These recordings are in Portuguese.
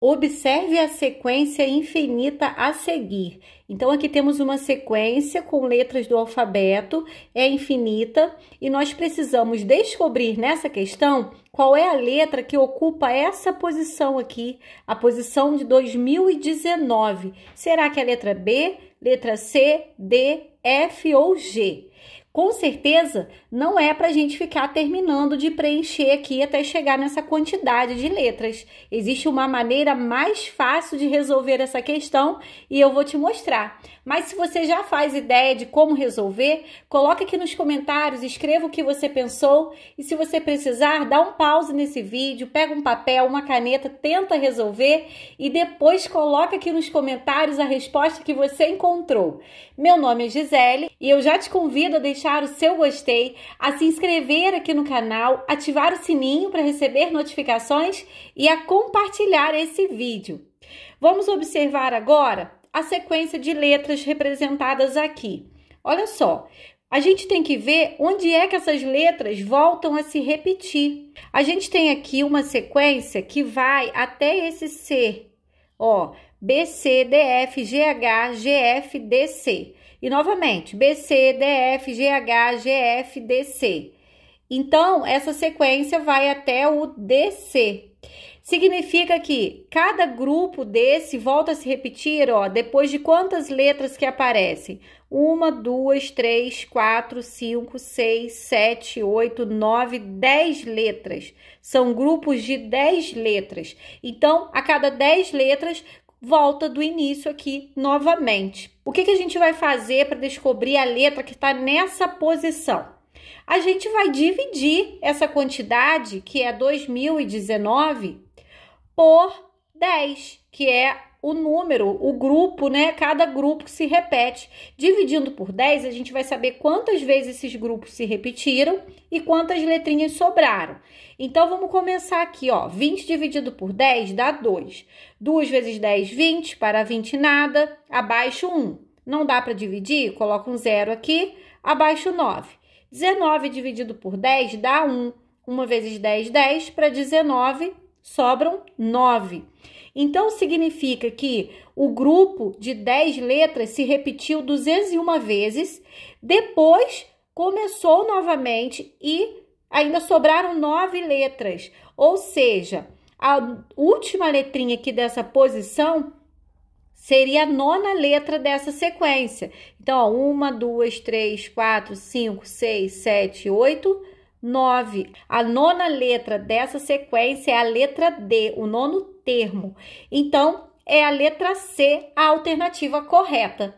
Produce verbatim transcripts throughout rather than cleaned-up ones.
Observe a sequência infinita a seguir. Então, aqui temos uma sequência com letras do alfabeto, é infinita, e nós precisamos descobrir nessa questão qual é a letra que ocupa essa posição aqui, a posição de dois mil e dezenove. Será que é letra B, letra C, D, F ou G? Com certeza, não é para a gente ficar terminando de preencher aqui até chegar nessa quantidade de letras. Existe uma maneira mais fácil de resolver essa questão e eu vou te mostrar. Mas se você já faz ideia de como resolver, coloca aqui nos comentários, escreva o que você pensou. E se você precisar, dá um pause nesse vídeo, pega um papel, uma caneta, tenta resolver e depois coloca aqui nos comentários a resposta que você encontrou. Meu nome é Gisele e eu já te convido a deixar deixar o seu gostei, a se inscrever aqui no canal, ativar o sininho para receber notificações e a compartilhar esse vídeo. Vamos observar agora a sequência de letras representadas aqui. Olha só, a gente tem que ver onde é que essas letras voltam a se repetir. A gente tem aqui uma sequência que vai até esse C, ó, B, C, D, F, G, H, G, F, D, C. E novamente, B, C, D, F, G, H, G, F, D, C. Então, essa sequência vai até o D C. Significa que cada grupo desse volta a se repetir, ó, depois de quantas letras que aparecem? Uma, duas, três, quatro, cinco, seis, sete, oito, nove, dez letras. São grupos de dez letras. Então, a cada dez letras, volta do início aqui novamente. O que que a gente vai fazer para descobrir a letra que está nessa posição? A gente vai dividir essa quantidade, que é dois mil e dezenove, por dez, que é o número, o grupo, né? Cada grupo que se repete. Dividindo por dez, a gente vai saber quantas vezes esses grupos se repetiram e quantas letrinhas sobraram. Então, vamos começar aqui, ó. vinte dividido por dez dá dois. dois vezes dez, vinte. Para vinte, nada. Abaixo, um. Não dá para dividir? Coloca um zero aqui. Abaixo, nove. dezenove dividido por dez dá um. um vezes dez, dez. Para dezenove, sobram nove. Então, significa que o grupo de dez letras se repetiu duzentas e uma vezes, depois começou novamente e ainda sobraram nove letras. Ou seja, a última letrinha aqui dessa posição seria a nona letra dessa sequência. Então, uma, duas, três, quatro, cinco, seis, sete, oito, nove. A nona letra dessa sequência é a letra D, o nono termo. Então, é a letra C a alternativa correta.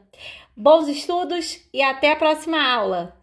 Bons estudos e até a próxima aula!